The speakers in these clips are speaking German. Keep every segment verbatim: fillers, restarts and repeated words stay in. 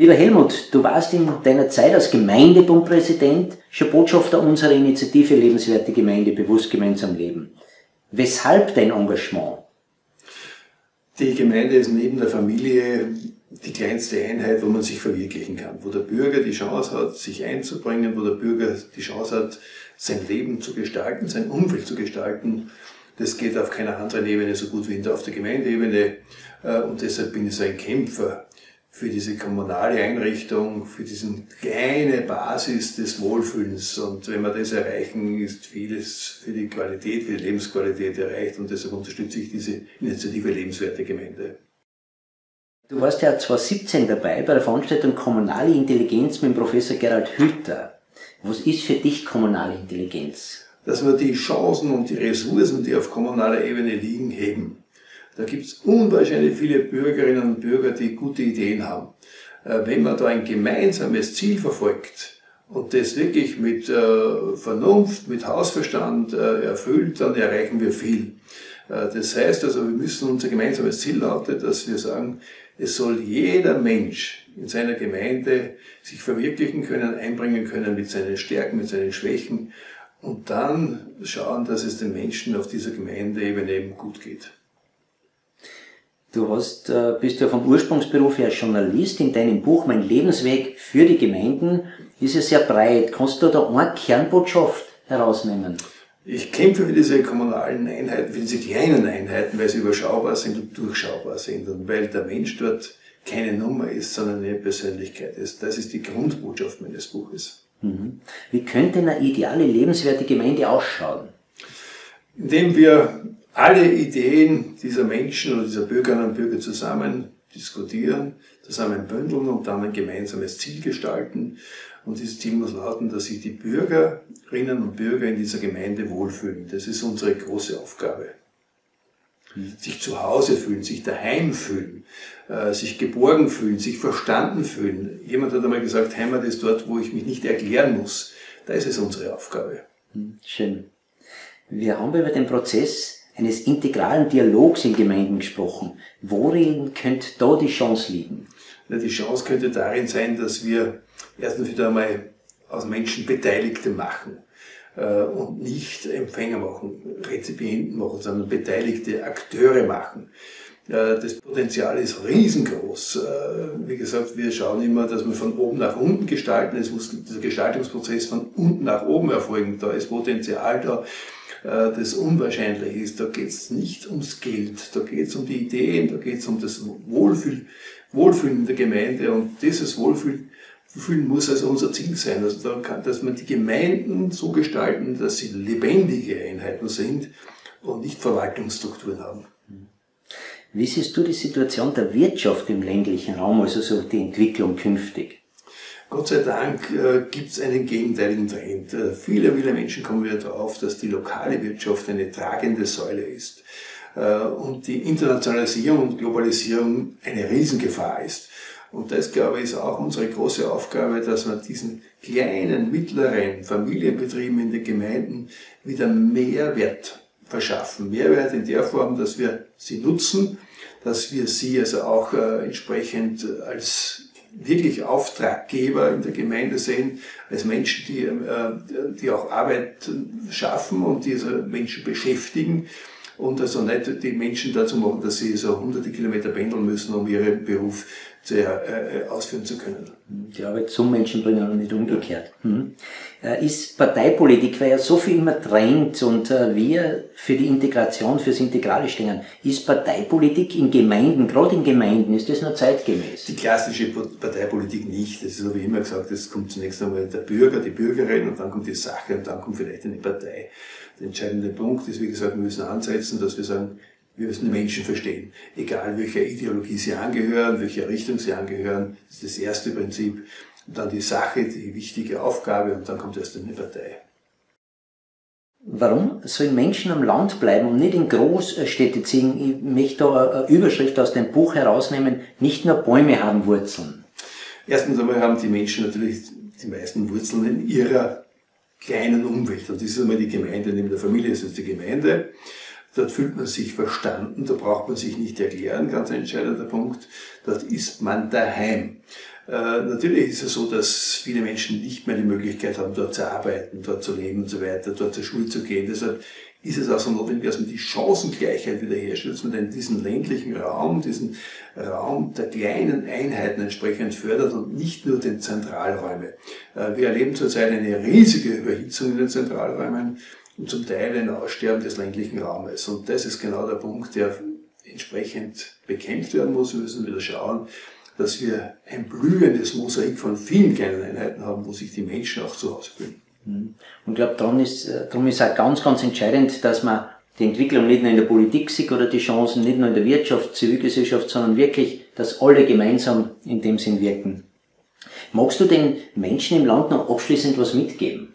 Lieber Helmut, du warst in deiner Zeit als Gemeindebundpräsident schon Botschafter unserer Initiative Lebenswerte Gemeinde, bewusst gemeinsam leben. Weshalb dein Engagement? Die Gemeinde ist neben der Familie die kleinste Einheit, wo man sich verwirklichen kann, wo der Bürger die Chance hat, sich einzubringen, wo der Bürger die Chance hat, sein Leben zu gestalten, sein Umfeld zu gestalten. Das geht auf keiner anderen Ebene so gut wie auf der Gemeindeebene und deshalb bin ich so ein Kämpfer für diese kommunale Einrichtung, für diesen kleine Basis des Wohlfühlens. Und wenn wir das erreichen, ist vieles für die Qualität, für die Lebensqualität erreicht. Und deshalb unterstütze ich diese Initiative Lebenswerte Gemeinde. Du warst ja zweitausendsiebzehn dabei bei der Veranstaltung Kommunale Intelligenz mit dem Professor Gerald Hüther. Was ist für dich kommunale Intelligenz? Dass wir die Chancen und die Ressourcen, die auf kommunaler Ebene liegen, heben. Da gibt es unwahrscheinlich viele Bürgerinnen und Bürger, die gute Ideen haben. Wenn man da ein gemeinsames Ziel verfolgt und das wirklich mit Vernunft, mit Hausverstand erfüllt, dann erreichen wir viel. Das heißt also, wir müssen, unser gemeinsames Ziel lautet, dass wir sagen, es soll jeder Mensch in seiner Gemeinde sich verwirklichen können, einbringen können mit seinen Stärken, mit seinen Schwächen und dann schauen, dass es den Menschen auf dieser Gemeindeebene eben gut geht. Du hast, bist ja vom Ursprungsberuf her Journalist. In deinem Buch Mein Lebensweg für die Gemeinden ist es sehr breit. Kannst du da eine Kernbotschaft herausnehmen? Ich kämpfe für diese kommunalen Einheiten, für diese kleinen Einheiten, weil sie überschaubar sind und durchschaubar sind und weil der Mensch dort keine Nummer ist, sondern eine Persönlichkeit ist. Das ist die Grundbotschaft meines Buches. Mhm. Wie könnte eine ideale, lebenswerte Gemeinde ausschauen? Indem wir alle Ideen dieser Menschen oder dieser Bürgerinnen und Bürger zusammen diskutieren, zusammen bündeln und dann ein gemeinsames Ziel gestalten. Und dieses Ziel muss lauten, dass sich die Bürgerinnen und Bürger in dieser Gemeinde wohlfühlen. Das ist unsere große Aufgabe. Mhm. Sich zu Hause fühlen, sich daheim fühlen, äh, sich geborgen fühlen, sich verstanden fühlen. Jemand hat einmal gesagt, Heimat ist dort, wo ich mich nicht erklären muss. Da ist es unsere Aufgabe. Mhm. Schön. Wir haben über den Prozess eines integralen Dialogs in Gemeinden gesprochen. Worin könnte da die Chance liegen? Ja, die Chance könnte darin sein, dass wir erstens wieder einmal aus Menschen Beteiligte machen äh, und nicht Empfänger machen, Rezipienten machen, sondern beteiligte Akteure machen. Äh, das Potenzial ist riesengroß. Äh, wie gesagt, wir schauen immer, dass wir von oben nach unten gestalten. Es muss dieser Gestaltungsprozess von unten nach oben erfolgen. Da ist Potenzial da, das unwahrscheinlich ist. Da geht es nicht ums Geld, da geht es um die Ideen, da geht es um das Wohlfühl, Wohlfühlen der Gemeinde und dieses Wohlfühlen muss also unser Ziel sein, also da kann, dass man die Gemeinden so gestalten, dass sie lebendige Einheiten sind und nicht Verwaltungsstrukturen haben. Wie siehst du die Situation der Wirtschaft im ländlichen Raum, also so die Entwicklung künftig? Gott sei Dank äh, gibt es einen gegenteiligen Trend. Äh, viele, viele Menschen kommen wieder darauf, dass die lokale Wirtschaft eine tragende Säule ist äh, und die Internationalisierung und Globalisierung eine Riesengefahr ist. Und das, glaube ich, ist auch unsere große Aufgabe, dass wir diesen kleinen, mittleren Familienbetrieben in den Gemeinden wieder Mehrwert verschaffen. Mehrwert in der Form, dass wir sie nutzen, dass wir sie also auch äh, entsprechend als wirklich Auftraggeber in der Gemeinde sehen, als Menschen, die, die auch Arbeit schaffen und diese Menschen beschäftigen und also nicht die Menschen dazu machen, dass sie so hunderte Kilometer pendeln müssen, um ihren Beruf zu, äh, ausführen zu können. Die Arbeit zum Menschen bringen und nicht umgekehrt. Hm. Ist Parteipolitik, weil ja so viel immer trennt und wir für die Integration, fürs Integrale stehen, ist Parteipolitik in Gemeinden, gerade in Gemeinden, ist das noch zeitgemäß? Die klassische Parteipolitik nicht. Das ist so wie immer gesagt, es kommt zunächst einmal der Bürger, die Bürgerin und dann kommt die Sache und dann kommt vielleicht eine Partei. Der entscheidende Punkt ist, wie gesagt, wir müssen ansetzen, dass wir sagen, wir müssen die Menschen verstehen. Egal welcher Ideologie sie angehören, welcher Richtung sie angehören, das ist das erste Prinzip. Und dann die Sache, die wichtige Aufgabe und dann kommt erst eine Partei. Warum sollen Menschen am Land bleiben und nicht in Großstädte ziehen? Ich möchte da eine Überschrift aus dem Buch herausnehmen, nicht nur Bäume haben Wurzeln. Erstens einmal haben die Menschen natürlich die meisten Wurzeln in ihrer kleinen Umwelt. Und das ist einmal die Gemeinde, neben der Familie ist es die Gemeinde. Dort fühlt man sich verstanden, da braucht man sich nicht erklären, ganz ein entscheidender Punkt. Dort ist man daheim. Äh, natürlich ist es so, dass viele Menschen nicht mehr die Möglichkeit haben, dort zu arbeiten, dort zu leben und so weiter, dort zur Schule zu gehen. Deshalb ist es auch so notwendig, dass man die Chancengleichheit wiederherstellt, dass man denn diesen ländlichen Raum, diesen Raum der kleinen Einheiten entsprechend fördert und nicht nur den Zentralräume. Äh, wir erleben zurzeit eine riesige Überhitzung in den Zentralräumen und zum Teil ein Aussterben des ländlichen Raumes. Und das ist genau der Punkt, der entsprechend bekämpft werden muss. Wir müssen wieder schauen, dass wir ein blühendes Mosaik von vielen kleinen Einheiten haben, wo sich die Menschen auch zu Hause fühlen. Und ich glaube, darum ist, darum ist auch ganz, ganz entscheidend, dass man die Entwicklung nicht nur in der Politik sieht oder die Chancen nicht nur in der Wirtschaft, Zivilgesellschaft, sondern wirklich, dass alle gemeinsam in dem Sinn wirken. Magst du den Menschen im Land noch abschließend was mitgeben?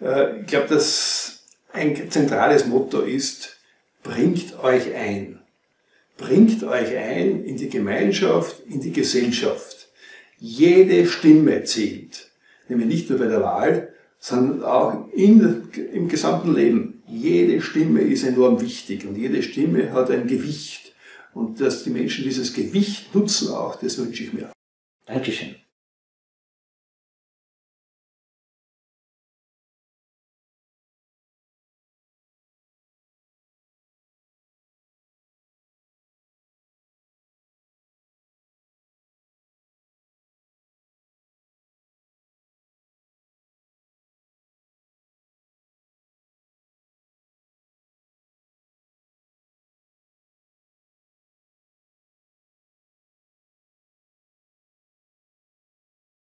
Ich glaube, dass ein zentrales Motto ist, bringt euch ein. Bringt euch ein in die Gemeinschaft, in die Gesellschaft. Jede Stimme zählt, nämlich nicht nur bei der Wahl, sondern auch in, im gesamten Leben. Jede Stimme ist enorm wichtig und jede Stimme hat ein Gewicht. Und dass die Menschen dieses Gewicht nutzen auch, das wünsche ich mir. Dankeschön.